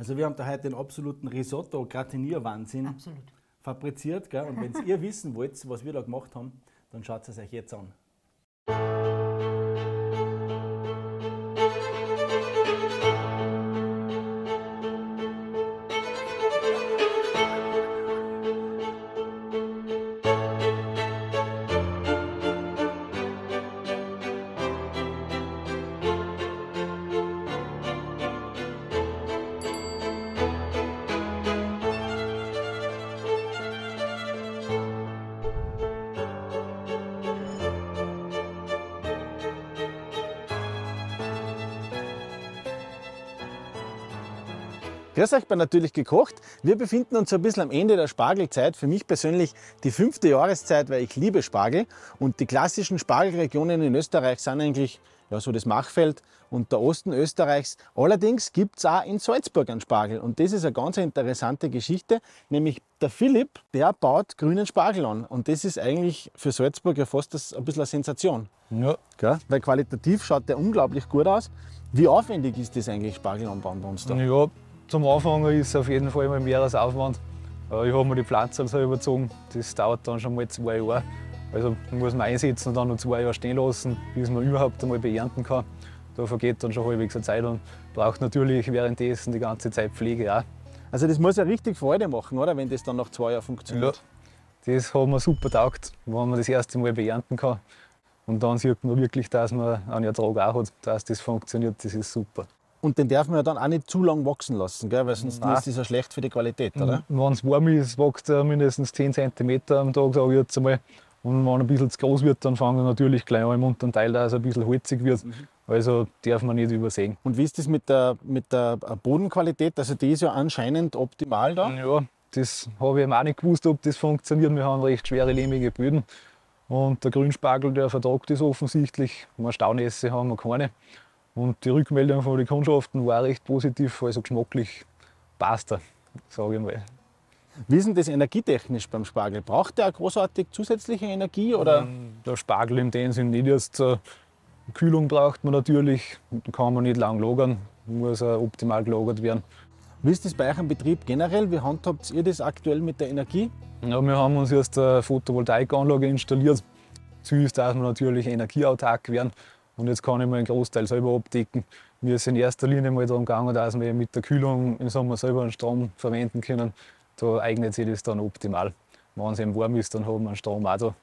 Also wir haben da heute den absoluten Risotto-Gratinier-Wahnsinn fabriziert. Gell? Und wenn ihr wissen wollt, was wir da gemacht haben, dann schaut es euch jetzt an. Grüß euch bei Natürlich gekocht. Wir befinden uns so ein bisschen am Ende der Spargelzeit. Für mich persönlich die 5. Jahreszeit, weil ich liebe Spargel. Und die klassischen Spargelregionen in Österreich sind eigentlich ja, so das Machfeld und der Osten Österreichs. Allerdings gibt es auch in Salzburg einen Spargel. Und das ist eine ganz interessante Geschichte. Nämlich der Philipp, der baut grünen Spargel an. Und das ist eigentlich für Salzburg ja fast ein bisschen eine Sensation. Ja. Gell? Weil qualitativ schaut der unglaublich gut aus. Wie aufwendig ist das eigentlich, Spargel anbauen bei uns da? Ja. Zum Anfang ist es auf jeden Fall immer Mehrsaufwand. Ich habe mir die Pflanzen so überzogen, das dauert dann schon mal 2 Jahre. Also muss man einsetzen und dann noch 2 Jahre stehen lassen, bis man überhaupt einmal beernten kann. Da vergeht dann schon halbwegs eine Zeit und braucht natürlich währenddessen die ganze Zeit Pflege auch. Also das muss ja richtig Freude machen, oder, wenn das dann nach 2 Jahren funktioniert? Ja, das hat mir super getaugt, wenn man das erste Mal beernten kann. Und dann sieht man wirklich, dass man einen Ertrag auch hat, dass das funktioniert, das ist super. Und den darf man ja dann auch nicht zu lang wachsen lassen, gell? Weil sonst ist das ja schlecht für die Qualität, oder? Wenn es warm ist, wächst er mindestens 10 cm am Tag, sage ich jetzt einmal. Und wenn er ein bisschen zu groß wird, dann fangen wir natürlich gleich an im unteren Teil, dass er ein bisschen holzig wird. Also darf man nicht übersehen. Und wie ist das mit der Bodenqualität? Also die ist ja anscheinend optimal da. Ja, das habe ich eben auch nicht gewusst, ob das funktioniert. Wir haben recht schwere, lehmige Böden. Und der Grünspargel, der vertragt das offensichtlich. Mehr Staunässe haben wir keine. Und die Rückmeldung von den Kundschaften war recht positiv, also geschmacklich passt er, sage ich mal. Wie ist denn das energietechnisch beim Spargel? Braucht der auch großartig zusätzliche Energie? Oder? Der Spargel in dem Sinn nicht jetzt. Kühlung braucht man natürlich, kann man nicht lang lagern, muss optimal gelagert werden. Wie ist das bei euch im Betrieb generell? Wie handhabt ihr das aktuell mit der Energie? Ja, wir haben uns erst eine Photovoltaikanlage installiert. Ziel ist, dass wir natürlich energieautark werden. Und jetzt kann ich mir einen Großteil selber abdecken. Mir ist in erster Linie mal darum gegangen, dass wir mit der Kühlung im Sommer selber einen Strom verwenden können. Da eignet sich das dann optimal. Wenn es eben warm ist, dann haben wir einen Strom auch da.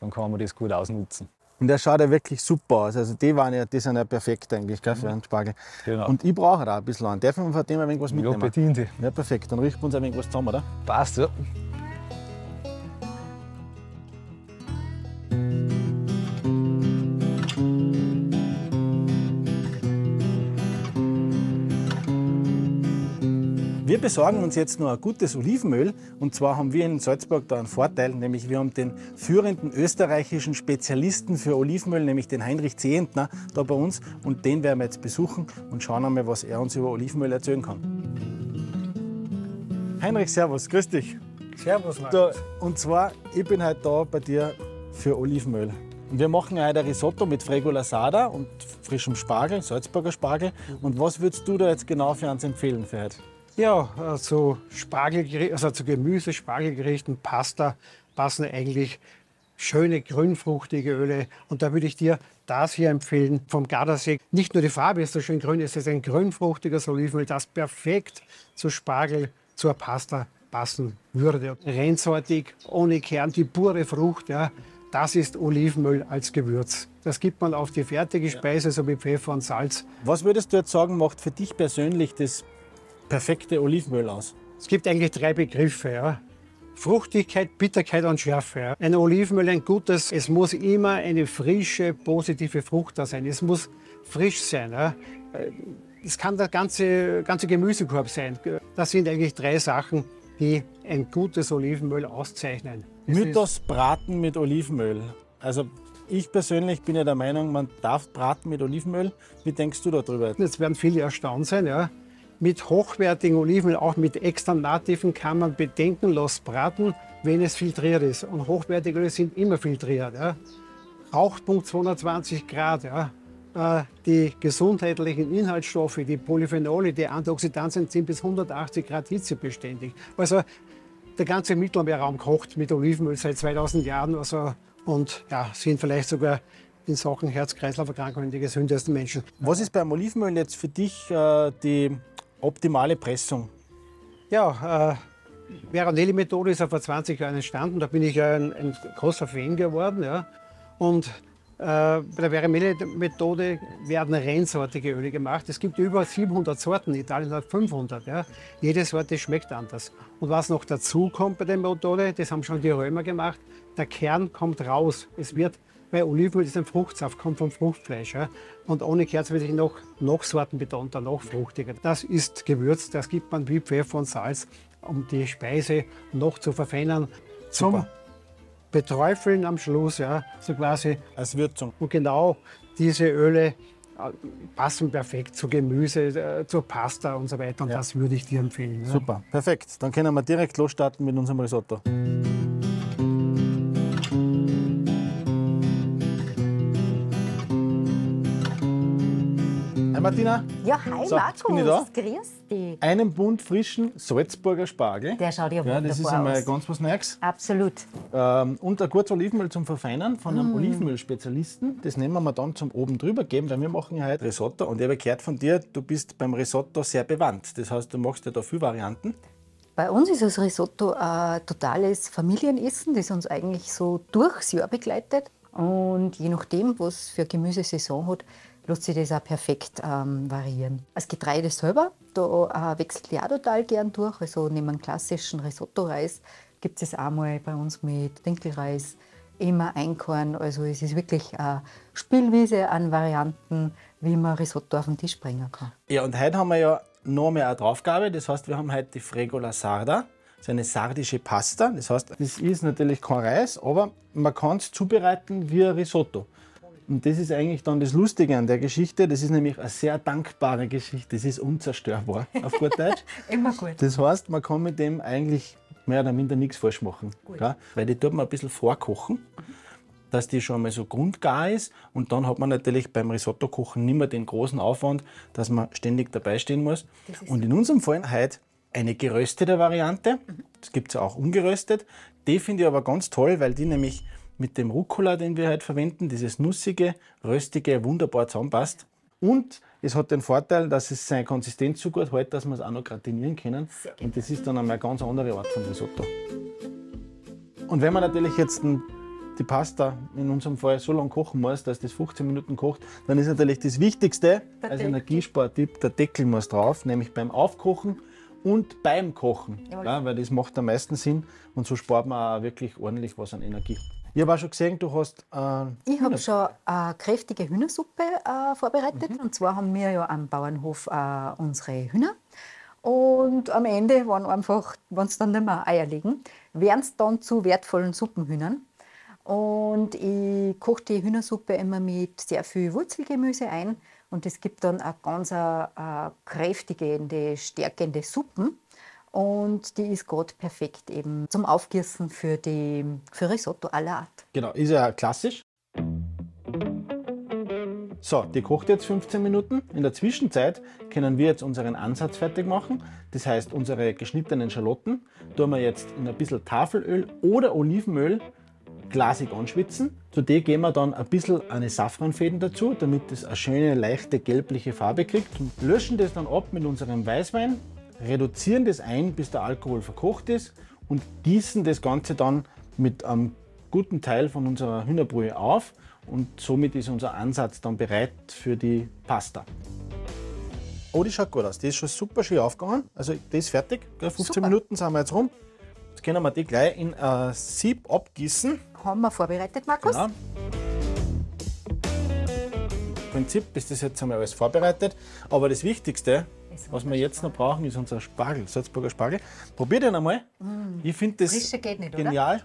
Dann kann man das gut ausnutzen. Und der schaut ja wirklich super aus. Also die sind ja perfekt eigentlich, gell, für einen Spargel. Genau. Und ich brauche da ein bisschen an. Darf man von dem ein wenig was mitnehmen? Ja, bedient. Ja, perfekt. Dann richten wir uns ein wenig was zusammen, oder? Passt, ja. Wir besorgen uns jetzt noch ein gutes Olivenöl, und zwar haben wir in Salzburg da einen Vorteil, nämlich wir haben den führenden österreichischen Spezialisten für Olivenöl, nämlich den Heinrich Zehntner, da bei uns, und den werden wir jetzt besuchen und schauen einmal, was er uns über Olivenöl erzählen kann. Heinrich, servus, grüß dich. Servus, Markus. Und zwar, ich bin heute da bei dir für Olivenöl. Und wir machen heute ein Risotto mit Fregola Sarda und frischem Spargel, Salzburger Spargel. Und was würdest du da jetzt genau für uns empfehlen für heute? Ja, zu Gemüse, Spargelgerichten, Pasta passen eigentlich schöne grünfruchtige Öle. Und da würde ich dir das hier empfehlen vom Gardasee. Nicht nur die Farbe ist so schön grün, es ist ein grünfruchtiges Olivenöl, das perfekt zu Spargel, zur Pasta passen würde. Reinsortig, ohne Kern, die pure Frucht, ja, das ist Olivenöl als Gewürz. Das gibt man auf die fertige Speise, so wie Pfeffer und Salz. Was würdest du jetzt sagen, macht für dich persönlich das perfekte Olivenöl aus? Es gibt eigentlich 3 Begriffe. Ja. Fruchtigkeit, Bitterkeit und Schärfe. Ja. Ein Olivenöl, ein gutes, es muss immer eine frische, positive Frucht da sein. Es muss frisch sein. Ja. Es kann der ganze Gemüsekorb sein. Das sind eigentlich 3 Sachen, die ein gutes Olivenöl auszeichnen. Mythos Braten mit Olivenöl. Also ich persönlich bin ja der Meinung, man darf braten mit Olivenöl. Wie denkst du darüber? Jetzt werden viele erstaunt sein. Ja. Mit hochwertigen Olivenöl, auch mit Externativen, kann man bedenkenlos braten, wenn es filtriert ist. Und hochwertige Öle sind immer filtriert. Ja. Rauchpunkt 220 Grad. Ja. die gesundheitlichen Inhaltsstoffe, die Polyphenole, die Antioxidantien sind bis 180 Grad hitzebeständig. Also der ganze Mittelmeerraum kocht mit Olivenöl seit 2000 Jahren also, und ja, sind vielleicht sogar in Sachen Herz-Kreislauf-Erkrankungen die gesündesten Menschen. Was ist beim Olivenöl jetzt für dich die optimale Pressung? Ja, Veronelli-Methode ist ja vor 20 Jahren entstanden, da bin ich ja ein großer Fan geworden. Ja. Und bei der Veronelli-Methode werden reinsortige Öle gemacht. Es gibt über 700 Sorten, Italien hat 500. Ja. Jede Sorte schmeckt anders. Und was noch dazu kommt bei der Methode, das haben schon die Römer gemacht, der Kern kommt raus. Es wird, weil Olivenöl ist ein Fruchtsaft, kommt vom Fruchtfleisch. Ja. Und ohne Kerz wird sich noch sortenbetonter, noch fruchtiger. Das ist Gewürz, das gibt man wie Pfeffer und Salz, um die Speise noch zu verfeinern. Zum Beträufeln am Schluss, ja, so quasi als Würzung. Und genau diese Öle passen perfekt zu Gemüse, zur Pasta und so weiter. Und ja, das würde ich dir empfehlen. Ja. Super, perfekt. Dann können wir direkt losstarten mit unserem Risotto. Hi Martina. Ja, hi so, Markus, grüß dich. Einen Bund frischen Salzburger Spargel. Der schaut ja wunderbar aus. Das ist einmal ganz was Neues. Absolut. Und ein kurzes Olivenöl zum Verfeinern von einem Olivenöl-Spezialisten. Das nehmen wir dann zum oben drüber geben, weil wir machen ja heute Risotto. Und ich habe gehört von dir, du bist beim Risotto sehr bewandt. Das heißt, du machst ja da viele Varianten. Bei uns ist das Risotto ein totales Familienessen, das uns eigentlich so durchs Jahr begleitet. Und je nachdem, was für Gemüsesaison hat, lässt sich das auch perfekt variieren. Das Getreide selber, da wechselt ich auch total gern durch. Also neben einem klassischen Risotto-Reis gibt es auch mal bei uns mit Dinkelreis, immer Einkorn. Also es ist wirklich eine Spielwiese an Varianten, wie man Risotto auf den Tisch bringen kann. Ja, und heute haben wir ja noch mehr eine Draufgabe. Das heißt, wir haben heute die Fregola Sarda. Das ist eine sardische Pasta. Das heißt, das ist natürlich kein Reis, aber man kann es zubereiten wie ein Risotto. Und das ist eigentlich dann das Lustige an der Geschichte. Das ist nämlich eine sehr dankbare Geschichte. Das ist unzerstörbar, auf gut Deutsch. Immer gut. Das heißt, man kann mit dem eigentlich mehr oder minder nichts falsch machen. Ja? Weil die tut man ein bisschen vorkochen, dass die schon mal so grundgar ist. Und dann hat man natürlich beim Risotto-Kochen nicht mehr den großen Aufwand, dass man ständig dabei stehen muss. Und in unserem Fall heute eine geröstete Variante. Das gibt es ja auch ungeröstet. Die finde ich aber ganz toll, weil die nämlich mit dem Rucola, den wir heute verwenden, dieses nussige, röstige, wunderbar zusammenpasst. Und es hat den Vorteil, dass es seine Konsistenz so gut hält, dass wir es auch noch gratinieren können. Und das ist dann einmal eine ganz andere Art von Risotto. Und wenn man natürlich jetzt die Pasta in unserem Fall so lange kochen muss, dass das 15 Minuten kocht, dann ist natürlich das Wichtigste als Energiespartipp, der Deckel muss drauf, nämlich beim Aufkochen und beim Kochen. Ja, weil das macht am meisten Sinn und so spart man auch wirklich ordentlich was an Energie. Ich habe auch schon gesehen, du hast ich habe schon eine kräftige Hühnersuppe vorbereitet. Und zwar haben wir ja am Bauernhof unsere Hühner. Und am Ende waren einfach, wenn es dann nicht mehr Eier legen, wären es dann zu wertvollen Suppenhühnern. Und ich koche die Hühnersuppe immer mit sehr viel Wurzelgemüse ein. Und es gibt dann eine ganz kräftige, stärkende Suppe. Und die ist gerade perfekt eben zum Aufgießen für Risotto à la Art. Genau, ist ja klassisch. So, die kocht jetzt 15 Minuten. In der Zwischenzeit können wir jetzt unseren Ansatz fertig machen. Das heißt, unsere geschnittenen Schalotten tun wir jetzt in ein bisschen Tafelöl oder Olivenöl glasig anschwitzen. Zu dem geben wir dann ein bisschen eine Safranfäden dazu, damit das eine schöne, leichte, gelbliche Farbe kriegt. Und löschen das dann ab mit unserem Weißwein. Reduzieren das ein, bis der Alkohol verkocht ist und gießen das Ganze dann mit einem guten Teil von unserer Hühnerbrühe auf und somit ist unser Ansatz dann bereit für die Pasta. Oh, die schaut gut aus, die ist schon super schön aufgegangen, also die ist fertig, 15 super. Minuten sind wir jetzt rum. Jetzt können wir die gleich in ein Sieb abgießen. Haben wir vorbereitet, Markus? Genau. Im Prinzip ist das jetzt einmal alles vorbereitet, aber das Wichtigste, was wir jetzt noch brauchen, ist unser Spargel, Salzburger Spargel. Probier den einmal. Ich finde das Frische geht nicht, genial.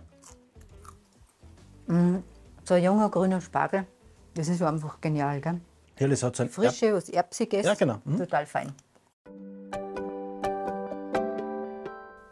Oder? So ein junger grüner Spargel, das ist einfach genial, gell? Ja, das hat so ein Frische, was Erbsiges, ja, genau. Total fein.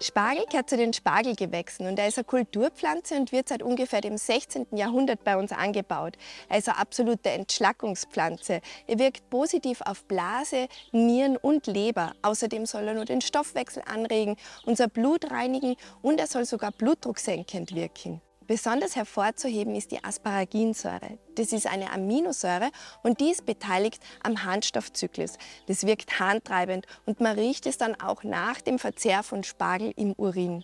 Spargel gehört zu den Spargelgewächsen und er ist eine Kulturpflanze und wird seit ungefähr dem 16. Jahrhundert bei uns angebaut. Er ist eine absolute Entschlackungspflanze. Er wirkt positiv auf Blase, Nieren und Leber. Außerdem soll er nur den Stoffwechsel anregen, unser Blut reinigen und er soll sogar blutdrucksenkend wirken. Besonders hervorzuheben ist die Asparaginsäure. Das ist eine Aminosäure und die ist beteiligt am Harnstoffzyklus. Das wirkt harntreibend und man riecht es dann auch nach dem Verzehr von Spargel im Urin.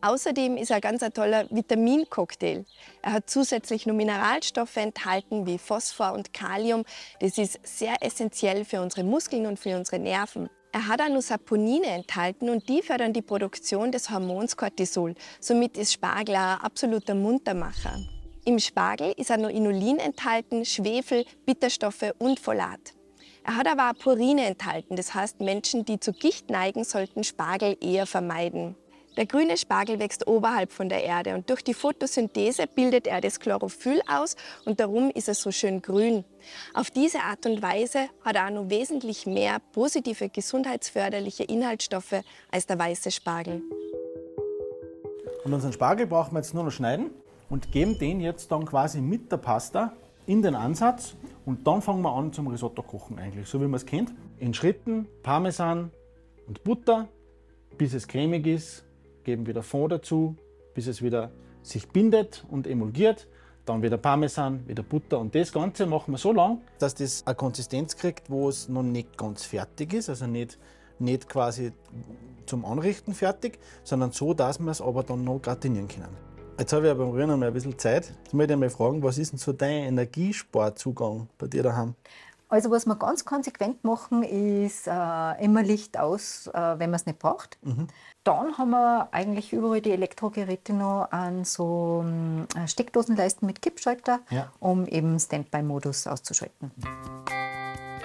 Außerdem ist er ganz ein toller Vitamincocktail. Er hat zusätzlich nur Mineralstoffe enthalten wie Phosphor und Kalium. Das ist sehr essentiell für unsere Muskeln und für unsere Nerven. Er hat auch noch Saponine enthalten und die fördern die Produktion des Hormons Cortisol. Somit ist Spargel ein absoluter Muntermacher. Im Spargel ist auch noch Inulin enthalten, Schwefel, Bitterstoffe und Folat. Er hat aber auch Purine enthalten, das heißt, Menschen, die zu Gicht neigen, sollten Spargel eher vermeiden. Der grüne Spargel wächst oberhalb von der Erde und durch die Photosynthese bildet er das Chlorophyll aus und darum ist er so schön grün. Auf diese Art und Weise hat er auch noch wesentlich mehr positive gesundheitsförderliche Inhaltsstoffe als der weiße Spargel. Und unseren Spargel brauchen wir jetzt nur noch schneiden und geben den jetzt dann quasi mit der Pasta in den Ansatz und dann fangen wir an zum Risotto kochen eigentlich, so wie man es kennt. In Schritten Parmesan und Butter, bis es cremig ist. Geben wieder Fond dazu, bis es wieder sich bindet und emulgiert. Dann wieder Parmesan, wieder Butter und das Ganze machen wir so lang, dass das eine Konsistenz kriegt, wo es noch nicht ganz fertig ist, also nicht quasi zum Anrichten fertig, sondern so, dass wir es aber dann noch gratinieren können. Jetzt habe ich ja beim Rühren einmal ein bisschen Zeit. Jetzt möchte ich mal fragen, was ist denn so dein Energiesparzugang bei dir daheim? Also was wir ganz konsequent machen, ist immer Licht aus, wenn man es nicht braucht. Dann haben wir eigentlich überall die Elektrogeräte noch an so Steckdosenleisten mit Kippschalter, um eben Standby-Modus auszuschalten.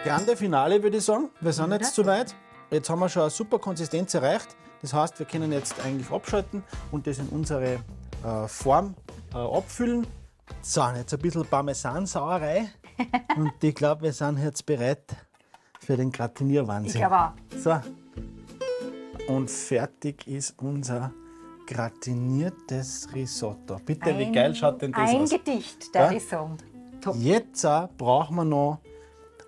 Grande Finale würde ich sagen, wir sind jetzt soweit. Jetzt haben wir schon eine super Konsistenz erreicht. Das heißt, wir können jetzt eigentlich abschalten und das in unsere Form abfüllen. So, jetzt ein bisschen Parmesansauerei. Und ich glaube, wir sind jetzt bereit für den Gratinierwahnsinn. Ich glaube auch. So. Und fertig ist unser gratiniertes Risotto. Bitte, wie geil schaut denn das aus? Ein Gedicht, darf ich sagen. Top. Jetzt brauchen wir noch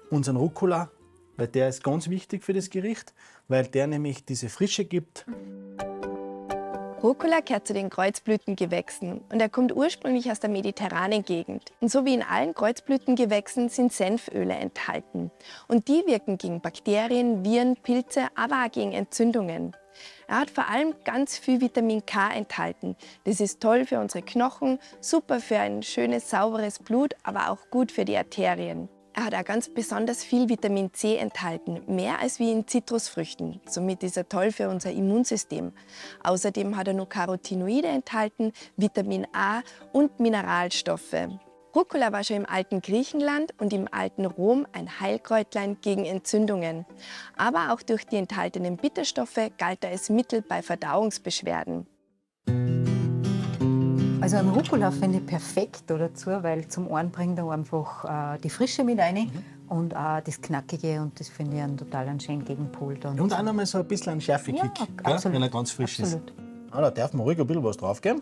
unseren Rucola, weil der ist ganz wichtig für das Gericht, weil der nämlich diese Frische gibt. Rucola gehört zu den Kreuzblütengewächsen und er kommt ursprünglich aus der mediterranen Gegend. Und so wie in allen Kreuzblütengewächsen sind Senföle enthalten. Und die wirken gegen Bakterien, Viren, Pilze, aber auch gegen Entzündungen. Er hat vor allem ganz viel Vitamin K enthalten. Das ist toll für unsere Knochen, super für ein schönes, sauberes Blut, aber auch gut für die Arterien. Er hat auch ganz besonders viel Vitamin C enthalten, mehr als wie in Zitrusfrüchten. Somit ist er toll für unser Immunsystem. Außerdem hat er noch Carotinoide enthalten, Vitamin A und Mineralstoffe. Rucola war schon im alten Griechenland und im alten Rom ein Heilkräutlein gegen Entzündungen. Aber auch durch die enthaltenen Bitterstoffe galt er als Mittel bei Verdauungsbeschwerden. Also ein Rucola finde ich perfekt dazu, weil zum einen bringt er einfach die Frische mit rein und auch das Knackige und das finde ich einen totalen schönen Gegenpol. Dann. Und auch noch mal so ein bisschen einen Schärfe-Kick, wenn er ganz frisch ist. Ah, da darf man ruhig ein bisschen was draufgeben.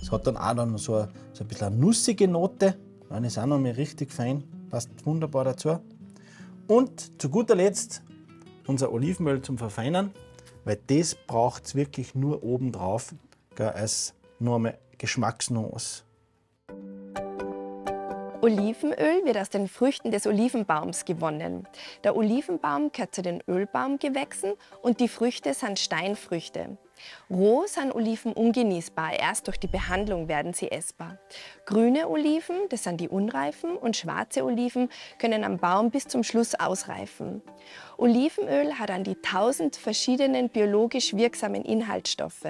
Es hat dann auch noch so ein bisschen eine nussige Note. Dann ist auch noch mal richtig fein, passt wunderbar dazu. Und zu guter Letzt unser Olivenöl zum Verfeinern, weil das braucht es wirklich nur oben drauf. Als nur einmal Geschmacksnuss. Olivenöl wird aus den Früchten des Olivenbaums gewonnen. Der Olivenbaum gehört zu den Ölbaumgewächsen und die Früchte sind Steinfrüchte. Roh sind Oliven ungenießbar, erst durch die Behandlung werden sie essbar. Grüne Oliven, das sind die unreifen, und schwarze Oliven können am Baum bis zum Schluss ausreifen. Olivenöl hat an die 1000 verschiedenen biologisch wirksamen Inhaltsstoffe,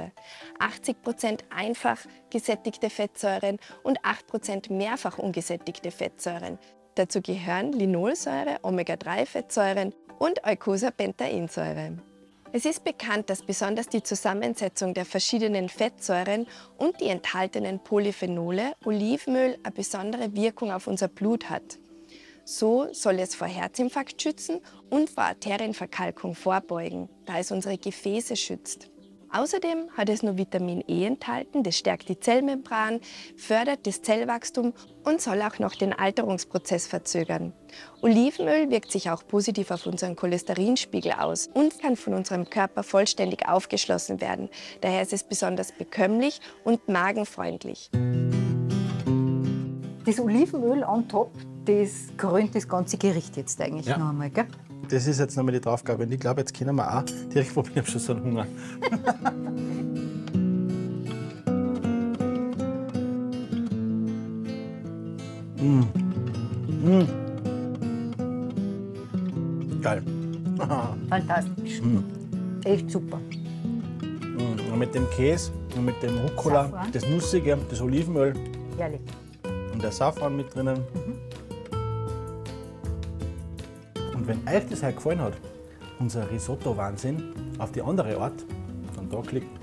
80% einfach gesättigte Fettsäuren und 8% mehrfach ungesättigte Fettsäuren. Dazu gehören Linolsäure, Omega-3-Fettsäuren und Eicosapentaensäure. Es ist bekannt, dass besonders die Zusammensetzung der verschiedenen Fettsäuren und die enthaltenen Polyphenole Olivenöl eine besondere Wirkung auf unser Blut hat. So soll es vor Herzinfarkt schützen und vor Arterienverkalkung vorbeugen, da es unsere Gefäße schützt. Außerdem hat es nur Vitamin E enthalten, das stärkt die Zellmembran, fördert das Zellwachstum und soll auch noch den Alterungsprozess verzögern. Olivenöl wirkt sich auch positiv auf unseren Cholesterinspiegel aus und kann von unserem Körper vollständig aufgeschlossen werden. Daher ist es besonders bekömmlich und magenfreundlich. Das Olivenöl on top, das krönt das ganze Gericht jetzt eigentlich noch einmal, gell? Das ist jetzt nochmal die Draufgabe und ich glaube, jetzt können wir auch direkt probieren, ich habe schon so einen Hunger. Geil. Fantastisch. Echt super. Und mit dem Käse und mit dem Rucola, Safran, das Nussige, das Olivenöl. Herrlich. Und der Safran mit drinnen. Wenn euch das heute gefallen hat, unser Risotto-Wahnsinn auf die andere Art, dann da klicken.